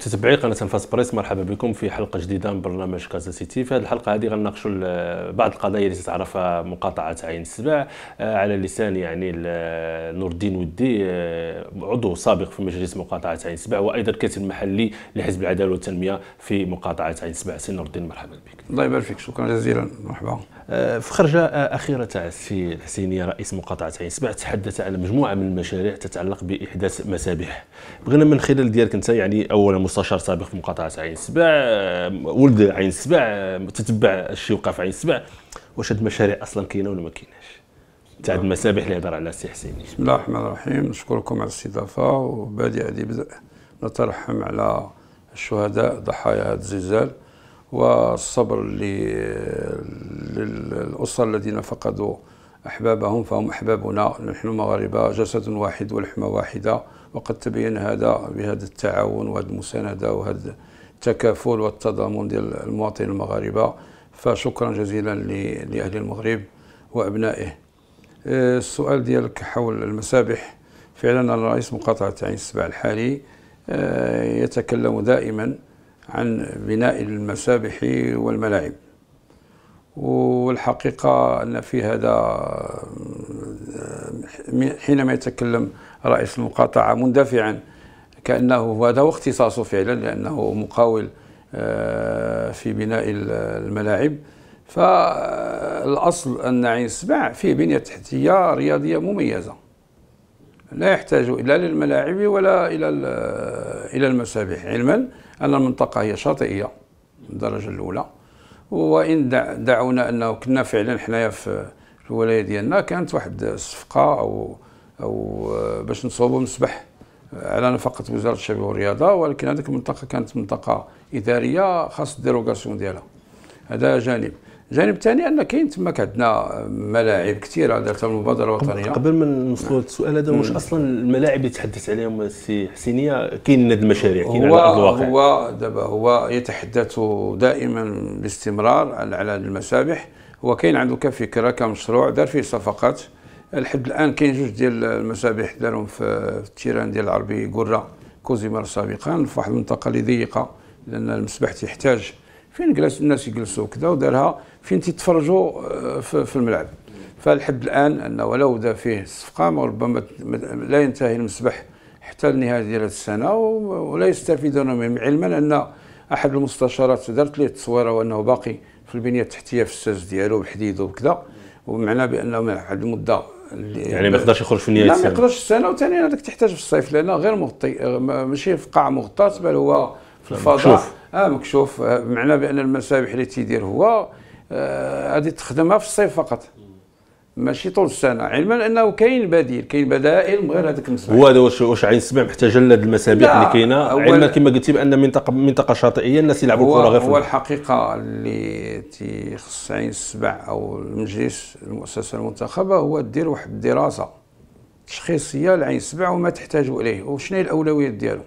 متتبعي قناه انفاس بريس، مرحبا بكم في حلقه جديده من برنامج كازا سيتي. في هذه الحلقه هذه غنناقشوا بعض القضايا التي تتعرفها مقاطعه عين السبع على لسان يعني نورالدين ودي، عضو سابق في مجلس مقاطعه عين السبع وايضا الكاتب المحلي لحزب العداله والتنميه في مقاطعه عين السبع. سي نورالدين مرحبا بك. الله يبارك فيك، شكرا جزيلا، مرحبا. في خرجه اخيره تاع السي الحسيني رئيس مقاطعه عين السبع تحدث على مجموعه من المشاريع تتعلق باحداث مسابح. بغينا من خلال ديالك انت، يعني اولا مستشار سابق في مقاطعه عين السبع، ولد عين السبع، تتبع الشيء وقع في عين السبع، واش هاد المشاريع اصلا كاينه ولا ما كايناش؟ تاع المسابح اللي هضر على السي حسيني. بسم الله الرحمن الرحيم، نشكركم على الاستضافه، وبادئ بدء نترحم على الشهداء ضحايا هذا الزلزال، والصبر للاسر الذين فقدوا احبابهم، فهم احبابنا، نحن مغاربه، جسد واحد ولحمه واحده، وقد تبين هذا بهذا التعاون وهذه المسانده وهذا التكافل والتضامن ديال المواطنين المغاربه. فشكرا جزيلا لاهل المغرب وابنائه. السؤال ديالك حول المسابح، فعلا رئيس مقاطعه عين السبع الحالي يتكلم دائما عن بناء المسابح والملاعب، والحقيقة أن في هذا حينما يتكلم رئيس المقاطعة مندفعا كأنه هذا هو اختصاصه فعلا، لأنه مقاول في بناء الملاعب. فالأصل أن عين السبع فيه بنية تحتية رياضية مميزة، لا يحتاج إلا للملاعب ولا إلى المسابح، علما أن المنطقة هي شاطئية الدرجة الأولى. وإن دعونا أنه كنا فعلا حنايا في الولاية ديالنا كانت واحد الصفقة أو باش نصوبوا مسبح على نفقة وزارة الشباب والرياضة، ولكن هذيك المنطقة كانت منطقة إدارية خاص الديروغاسيون ديالها. هذا جانب. الجانب الثاني أن كاين تماك عندنا ملاعب كثيرة درتها المبادرة الوطنيه. قبل ما نوصلوا للسؤال هذا، واش أصلا الملاعب اللي تحدث عليهم السي حسينية كاين هاد المشاريع كاين على أرض الواقع؟ هو دابا هو يتحدث دائما باستمرار على المسابح، هو كاين عنده كفكرة كمشروع دار فيه صفقات. لحد الآن كاين جوج ديال المسابح دارهم في التيران ديال العربي قرة كوزيمار سابقا في واحد المنطقة اللي ضيقة، لأن المسبح تيحتاج فين الناس يجلسوا كذا، ودارها فين تيتفرجوا في الملعب. فلحد الان انه ولو دا فيه صفقه، وربما لا ينتهي المسبح حتى النهايه ديال السنه ولا يستفيدون منهم، علما ان احد المستشارات دارت ليه تصويره وانه باقي في البنيه التحتيه في الساس ديالو بالحديد وكذا، ومعناه بانه من واحد المده يعني ما يقدرش يخرج في نهايه السنه، لا ما يقدرش السنه. وثانيا هذاك تحتاج في الصيف لانه غير مغطي، ماشي في قاع مغطاه بل هو في الفضاء مكشوف، بمعنى بان المسابح اللي تيدير هو غادي تخدمها في الصيف فقط ماشي طول السنه، علما انه كاين بديل، كاين بدائل من غير هذاك المسبح. هو هذا واش عين السبع محتاجه لهاد المسابح اللي كاينه، علما كما قلتي بان منطقه شاطئيه الناس يلعبوا الكره غير في هو الحقيقه اللي تيخص عين السبع او المجلس المؤسسه المنتخبه هو دير واحد الدراسه تشخيصيه لعين السبع وما تحتاج اليه وشنو هي الاولويات ديالو.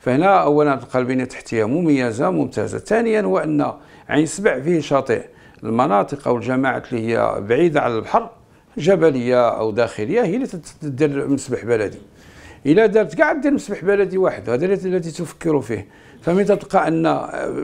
فهنا اولا تلقى البنيه التحتيه مميزه ممتازه، ثانيا هو ان عين السبع فيه شاطئ، المناطق او الجماعات اللي هي بعيده على البحر جبليه او داخليه هي اللي تدير مسبح بلدي. الا دارت كاع دير مسبح بلدي واحد، هذا اللي تفكروا فيه. فمن تلقى ان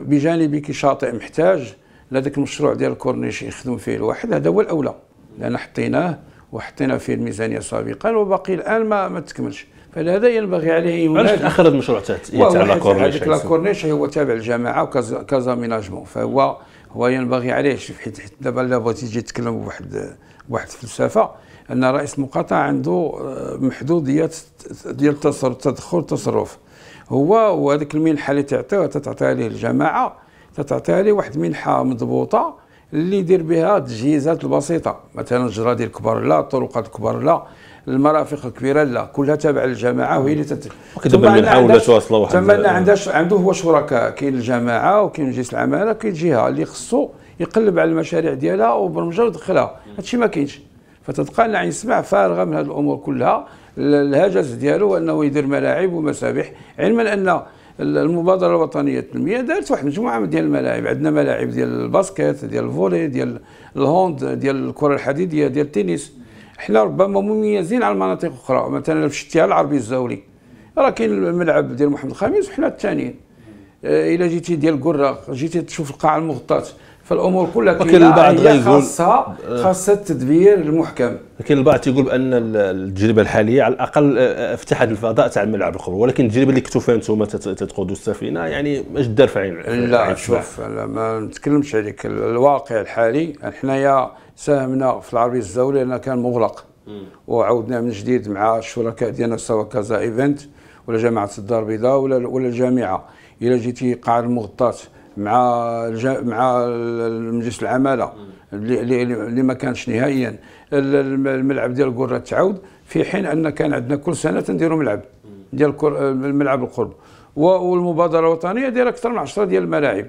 بجانبك شاطئ محتاج لذاك المشروع ديال الكورنيش يخدم فيه الواحد، هذا هو الاولى، لان حطيناه وحطينا فيه الميزانيه سابقا وباقي الان ما تكملش. فهذا ينبغي عليه يولد. علاش تاخر هذا المشروع تاع لاكورنيش؟ هذاك لاكورنيش هو تابع الجماعه وكازا ميناجمون، فهو ينبغي عليه، حيت دابا لا بغيتي تجي تتكلم بواحد الفلسفه ان رئيس المقاطعه عنده محدوديات ديال التدخل والتصرف. هو وهذيك المنحه اللي تعطيها ليه الجماعه تعطيها ليه واحد المنحه مضبوطه اللي يدير بها التجهيزات البسيطه، مثلا الجرا ديال كبار لا، الطرقات كبار لا، المرافق الكبيره لا، كلها تابعه للجماعه وهي اللي دابا نحاولوا توصلوا واحد. تما عنده هو شركاء، كاين الجماعه وكاين مجلس العماله وكاين الجهه اللي خصو يقلب على المشاريع ديالها وبرمجها ويدخلها، هادشي ما كاينش. فتتلقى عين السبع فارغه من هاد الامور كلها، الهجس ديالو انه يدير ملاعب ومسابح، علما ان المبادره الوطنيه للتنميه دارت واحد مجموعه ديال الملاعب، عندنا ملاعب ديال الباسكيت، ديال الفولي، ديال الهوند، ديال الكره الحديديه، ديال التنس. حنا ربما مميزين على مناطق اخرى، مثلا في الشتيان العربي الزاولي راه كاين الملعب ديال محمد الخامس وحنا الثانيين، الا جيتي ديال قرة جيتي تشوف القاع المغطاة، فالامور كلها كاينه. البعض غيقول خاصها التدبير المحكم، لكن البعض تيقول بان التجربه الحاليه على الاقل فتحت الفضاء تاع الملعب الخضر، ولكن التجربه اللي كنتو فيها نتوما تتقودوا السفينه يعني اش دار في عين؟ لا شوف، ما نتكلمش عليك الواقع الحالي، حنايا ساهمنا في العربيه الزاويه لان كان مغلق وعودنا من جديد مع الشركاء ديالنا سواء كازا ايفنت ولا جامعه الدار البيضاء ولا الجامعه. الا جيتي قاع المغطاه مع مجلس العماله اللي ما كانش نهائيا، الملعب ديال قرة تعود، في حين ان كان عندنا كل سنه تنديروا ملعب ديال الملعب القرب. والمبادره الوطنيه دايره اكثر من 10 ديال الملاعب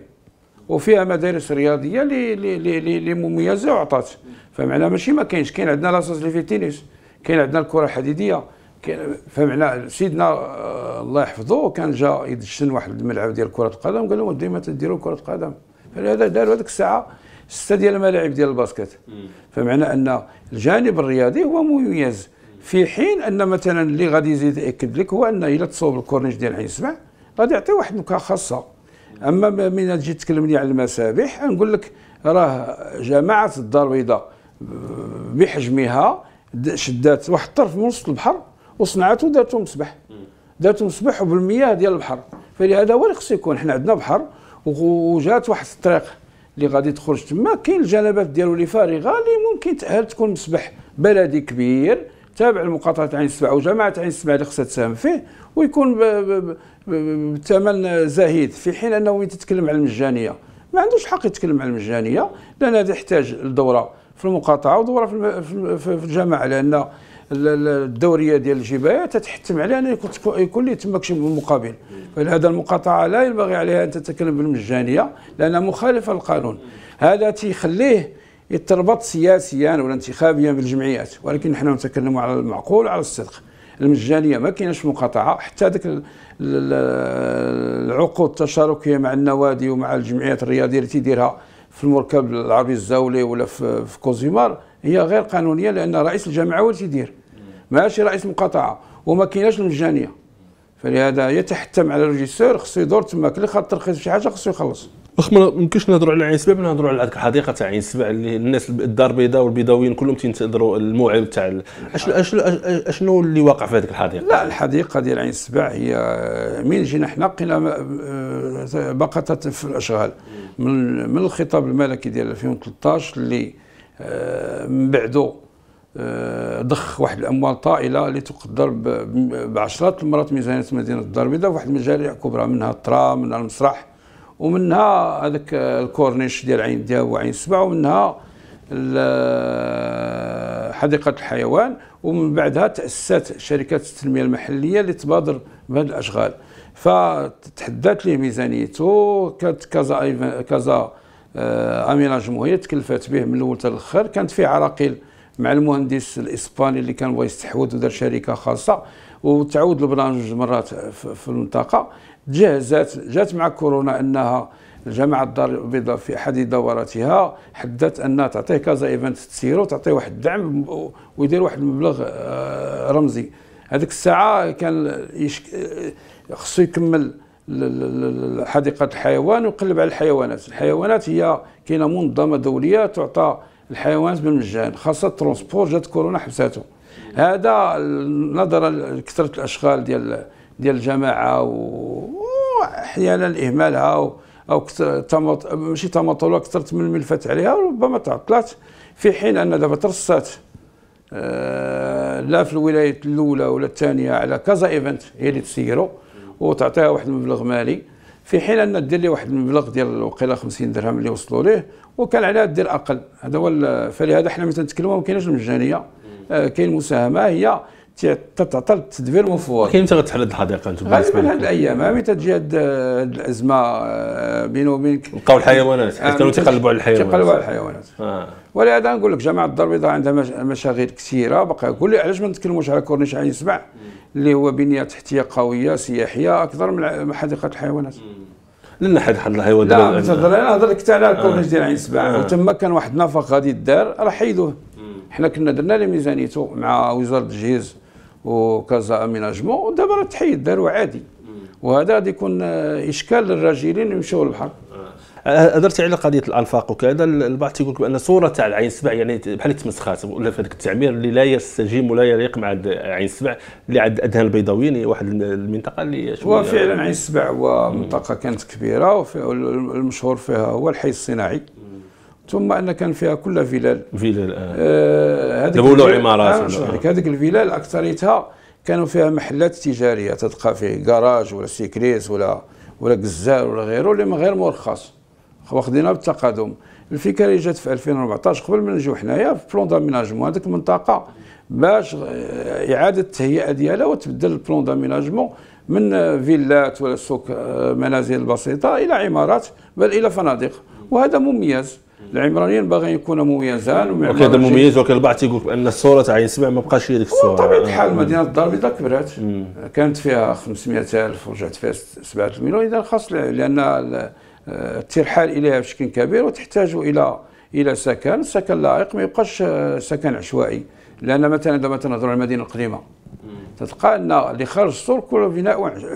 وفيها مدارس رياضيه اللي مميزه وعطات، فمعناها ماشي ما كاينش. كاين عندنا لاصاص اللي فيه التنس، كاين عندنا الكره الحديديه، فمعنى سيدنا الله يحفظه كان جا يدشن واحد الملعب ديال كرة القدم قال لهم ديما تديروا كرة القدم، فلهذا داروا هذيك الساعة 6 ديال الملاعب ديال الباسكت. فمعنى أن الجانب الرياضي هو مميز، في حين أن مثلا اللي غادي يزيد يأكد لك هو أن إلا تصوب الكورنيش ديال عين السبع غادي يعطي واحد النكهة خاصة. أما من تجي تكلمني على المسابح نقول لك راه جماعة الدار البيضاء بحجمها شدات واحد الطرف من وسط البحر وصنعته دارتو مسبح، دارتو مسبح وبالمياه ديال البحر. فلهذا هو اللي خصو يكون، حنا عندنا بحر وجات واحد الطريق اللي غادي تخرج تما كاين الجنبات ديالو اللي فارغه اللي ممكن تأهل تكون مسبح بلدي كبير تابع لمقاطعه عين السبع وجماعه عين السبع اللي خصها تساهم فيه ويكون بثمن زهيد. في حين انه وين تتكلم على المجانيه ما عندوش حق يتكلم على المجانيه، لان هذا يحتاج لدوره في المقاطعه ودوره في الجماعه، لان الدوريه ديال الجبايه تتحتم عليها ان يكون لي تماك شي مقابل. فلهذا المقاطعه لا ينبغي عليها ان تتكلم بالمجانيه لانها مخالفه للقانون. هذا تيخليه يتربط سياسيا ولا انتخابيا بالجمعيات، ولكن حنا نتكلموا على المعقول وعلى الصدق. المجانيه ما كايناش مقاطعه، حتى ذاك العقود التشاركيه مع النوادي ومع الجمعيات الرياضيه اللي تيديرها في المركب العربي الزاولي ولا في كوزيمار هي غير قانونيه، لان رئيس الجامعه هو اللي تيدير ماشي رئيس مقاطعه، وما كايناش المجانيه. فلهذا يتحتم على الريجيسور خصو يدور تماك اللي خاطر ترخيص شي حاجه خصو يخلص. واخا ما يمكنش نهضروا على عين السبع بلا نهضروا على هذيك الحديقه تاع عين السبع اللي الناس الدار البيضاء والبيضاويين كلهم تينتظروا الموعد تاع اشنو اللي واقع في هذيك الحديقه؟ لا، الحديقه ديال عين السبع هي من جينا حنا لقينا باقه في الاشغال من الخطاب الملكي ديال 2013 اللي من بعده ضخ واحد الاموال طائله اللي تقدر بعشرات المرات ميزانيه مدينه الدار البيضاء في واحد المشاريع كبرى، منها الترام، منها المسرح، ومنها هذاك الكورنيش ديال عين دياب وعين السبع، ومنها حديقه الحيوان، ومن بعدها تاسست شركات التنميه المحليه اللي تبادر بهذه الاشغال، فتحدات ليه ميزانيته. كازا اميناجمون هي تكلفات به من الاول حتى الاخر، كانت فيه عراقيل مع المهندس الاسباني اللي كان بغا يستحوذ ودار شركه خاصه وتعود البرنامج جوج مرات في المنطقه. تجهزات، جات مع كورونا انها جامعه الدار البيضاء في احد دوراتها حددت انها تعطيه كازا ايفنت تسيرو وتعطيه واحد الدعم ويدير واحد المبلغ رمزي. هذيك الساعه كان خصو يكمل حديقه الحيوان ويقلب على الحيوانات. الحيوانات هي كاينه منظمه دوليه تعطى الحيوانات بالمجان، خاصه الترونسبور جات كورونا حبساته. هذا نظرا لكثره الاشغال ديال الجماعه واحيانا اهمالها او ماشي تماطلها، كثرت من الملفات عليها وربما تعطلات. في حين ان دابا ترصات لا في الولايات الاولى ولا الثانيه على كازا ايفنت هي اللي تسيرو وتعطيها واحد المبلغ مالي، في حين ان دير لي واحد المبلغ ديال وقيله 50 درهم اللي وصلوا ليه وكان عليها دير اقل. هذا هو. فلهذا حنا ملي تنتكلموا ما كايناش المجانيه، كاين مساهمه هي تعطى التدبير المفوض. كاين متى غتحل هذه الحديقه انتم بالنسبه لكم؟ هذه الايام ملي تجي هذه الازمه بيني وبينك لقاو الحيوانات حيت كانوا تيقلبوا على الحيوانات ولهذا نقول لك جامعه الدار البيضاء عندها مشاغل كثيره باقي. قول لي علاش ما نتكلموش على كورنيش عين السبع اللي هو بنيه تحتيه قويه سياحيه اكثر من حديقه الحيوانات؟ لان حديقه الحيوانات لا، انا هضر لك على الكورنيش ديال عين السبع وتما كان واحد النفق غادي يدار راه حيدوه. حنا كنا درنا لي ميزانيته مع وزاره التجهيز وكازا اميناجمون ودابا راه تحيد داروا عادي وهذا غادي يكون اشكال للراجلين يمشيو للبحر. هضرتي على قضيه الانفاق وكذا، البعض تيقول لك بان الصوره تاع العين السبع يعني بحال تمسخات، ولا في هذاك التعبير اللي لا يستجيب ولا يليق مع عين السبع اللي عند اذهان البيضاويين، واحد المنطقه اللي وفعلا عين السبع هو منطقه كانت كبيره والمشهور فيها هو الحي الصناعي، ثم ان كان فيها كل فيلال دولوا عمارات. هذيك الفيلال اكثريتها كانوا فيها محلات تجاريه، تلقى فيه كراج ولا سيكريس ولا جزار ولا غيره اللي غير مرخص، واخدينها بالتقادم. الفكره اللي جات في 2014 قبل ما نجيو حنايا في بلون داميناجمون هذيك المنطقه باش اعاده التهيئه ديالها وتبدل البلون داميناجمون من فيلات ولا سوق منازل بسيطه الى عمارات بل الى فنادق، وهذا مميز. العمرانيين باغيين يكونوا مميزان ومعماريين. هذا مميز، ولكن البعض تيقول لك بان الصوره تاع عين السبع ما بقاش هي ديك الصوره. بطبيعه الحال مدينه الدار البيضاء كبرات، كانت فيها 500,000 ورجعت فيها 7 مليون، اذا خاص لان الترحال اليها بشكل كبير وتحتاج الى سكن لائق، ما يبقاش سكن عشوائي. لان مثلا عندما تنهضروا على المدينه القديمه تلقى ان اللي خارج السور كله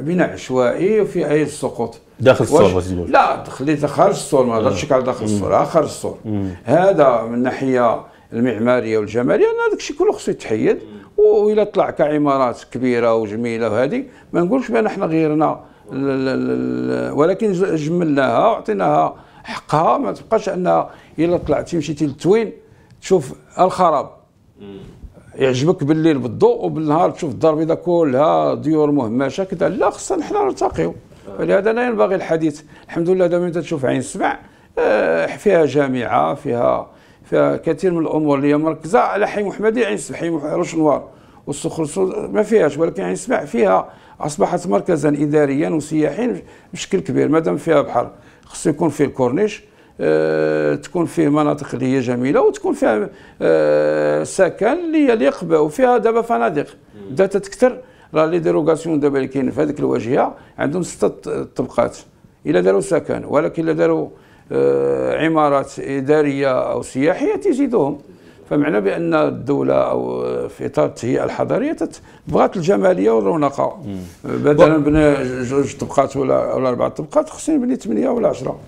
بناء عشوائي وفي اي السقوط. داخل السور لا خليته خارج السور، ما هضرتش على داخل السور، خارج السور. هذا من الناحيه المعماريه والجماليه ان هذاك الشيء كله خصو يتحيد، والا طلع كعمارات كبيره وجميله وهذه ما نقولش بان احنا غيرنا، ولكن جملناها وعطيناها حقها. ما تبقاش انها الا طلعتي مشيتي للتوين تشوف الخراب، يعجبك بالليل بالضوء وبالنهار تشوف الدار البيضاء كلها ديور مهمشه كذا، لا خصنا حنا نرتقيو. فلهذا لا ينبغي الحديث. الحمد لله دابا انت تشوف عين السبع فيها جامعه، فيها كثير من الامور اللي هي مركزه على حي محمدي. عين السبع حي روشنوار والصخر ما فيهاش، ولكن عين السبع فيها اصبحت مركزا اداريا وسياحيا بشكل كبير. مادام فيها بحر خصو يكون فيه الكورنيش، تكون فيه مناطق اللي هي جميله وتكون فيها سكن اللي يليق به، وفيها دابا فنادق بدات تكثر. راه لي ديروغاسيون دابا اللي كاين في هذيك الواجهه عندهم 6 طبقات، الا داروا سكن ولكن الا داروا عمارات اداريه او سياحيه تزيدوهم. فمعنى بان الدوله او في اطار التهيئه الحضريه بغات الجماليه والرونقه، بدلا من 2 طبقات ولا 4 طبقات خصني نبني 8 ولا 10.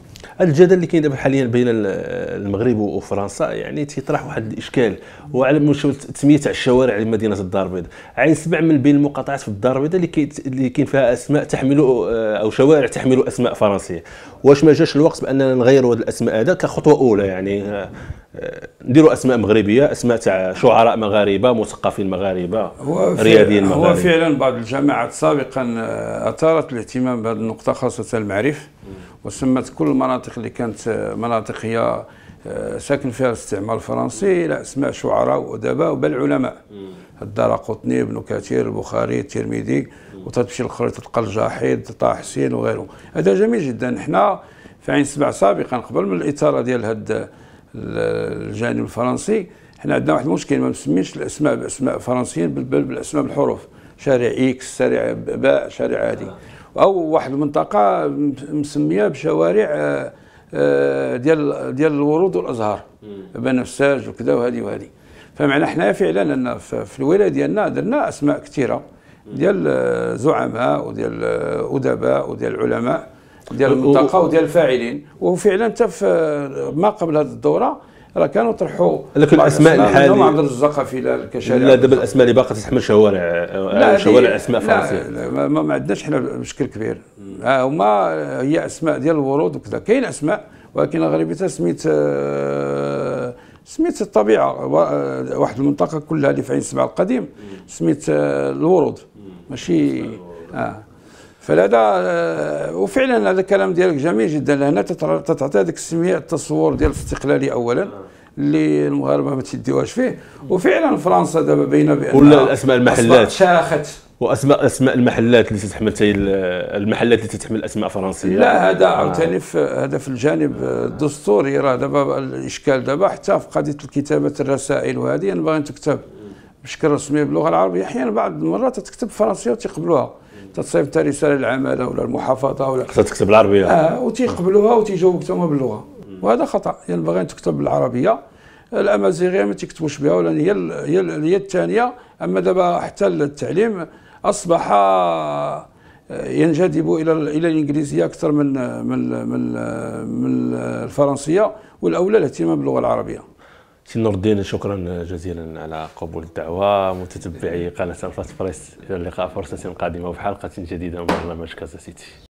الجدل اللي كاين دابا حاليا بين المغرب وفرنسا يعني تيطرح واحد الاشكال، وعلى مستوى التسميه تاع الشوارع لمدينه الدار البيضاء. عين السبع من بين المقاطعات في الدار البيضاء اللي كاين فيها اسماء تحمل او شوارع تحمل اسماء فرنسيه. واش ما جاش الوقت باننا نغيروا هذه الاسماء هذا كخطوه اولى، يعني نديروا اسماء مغربيه، اسماء تاع شعراء مغاربه، مثقفين مغاربه، رياضيين مغاربه. هو فعلا بعض الجماعات سابقا اثارت الاهتمام بهذه النقطه خاصه المعرف، وسمت كل المناطق اللي كانت مناطق هي ساكن فيها الاستعمار الفرنسي الى اسماء شعراء وادباء بل علماء. الدار قطني، ابن كثير، البخاري، الترمذي، وتمشي للخريطه تلقى الجاحظ، طه حسين وغيره. هذا جميل جدا. حنا في عين السبع سابقا قبل من الاثاره ديال هذا الجانب الفرنسي حنا عندنا واحد المشكل، ما مسمينش الاسماء باسماء فرنسيين بل بالاسماء بالحروف، شارع اكس، شارع باء، شارع هادي، او واحد المنطقه مسميه بشوارع ديال الورود والازهار، بنفساج وكذا وهذه. فمعنا حنايا فعلا ان في الولايه ديالنا درنا اسماء كثيره ديال زعماء وديال ادباء وديال علماء ديال المنطقه وديال الفاعلين. وفعلا حتى ما قبل هذه الدوره راه كانوا طرحوا لكن الاسماء الحاليه عبد الرزاق فيلال كشارع. لا دابا الاسماء اللي باقا تتحمل شوارع اسماء فرنسيه لا ما عندناش حنا بشكل كبير. هما هي اسماء ديال الورود وكذا، كاين اسماء ولكن غالبيتها سميت الطبيعه. واحد المنطقه كلها اللي في عين السبع القديم سميت الورود ماشي فلهذا. وفعلا هذا الكلام ديالك جميل جدا، لهنا تعطي هذيك السميه التصور ديال الاستقلالي اولا اللي المغاربه ما تيديوهاش فيه. وفعلا فرنسا دابا باينه بان ولا الاسماء المحلات شاخت، واسماء المحلات اللي تتحمل المحلات اللي تتحمل اسماء فرنسيه. لا هذا عاوتاني هذا في الجانب الدستوري. راه دابا الاشكال دابا حتى في قضيه كتابه الرسائل وهذه ينبغي تكتب بشكل رسمي باللغه العربيه. احيانا بعض المرات تكتب فرنسيه وتقبلوها، تصيب حتى رساله للعماله ولا المحافظه ولا خصها تكتب بالعربيه وتيقبلوها وتيجاوبك حتى هما باللغه، وهذا خطا. ينبغي يعني ان تكتب بالعربيه. الامازيغيه ما تكتبوش بها ولا هي الثانيه. اما دابا حتى التعليم اصبح ينجذب الى الانجليزيه اكثر من الفرنسيه، والاولى الاهتمام باللغه العربيه. سي نور الدين، شكرا جزيلا على قبول الدعوه. متتبعي قناه أنفاس بريس، الى اللقاء فرصه قادمه وفي حلقه جديده من برنامج كازا سيتي.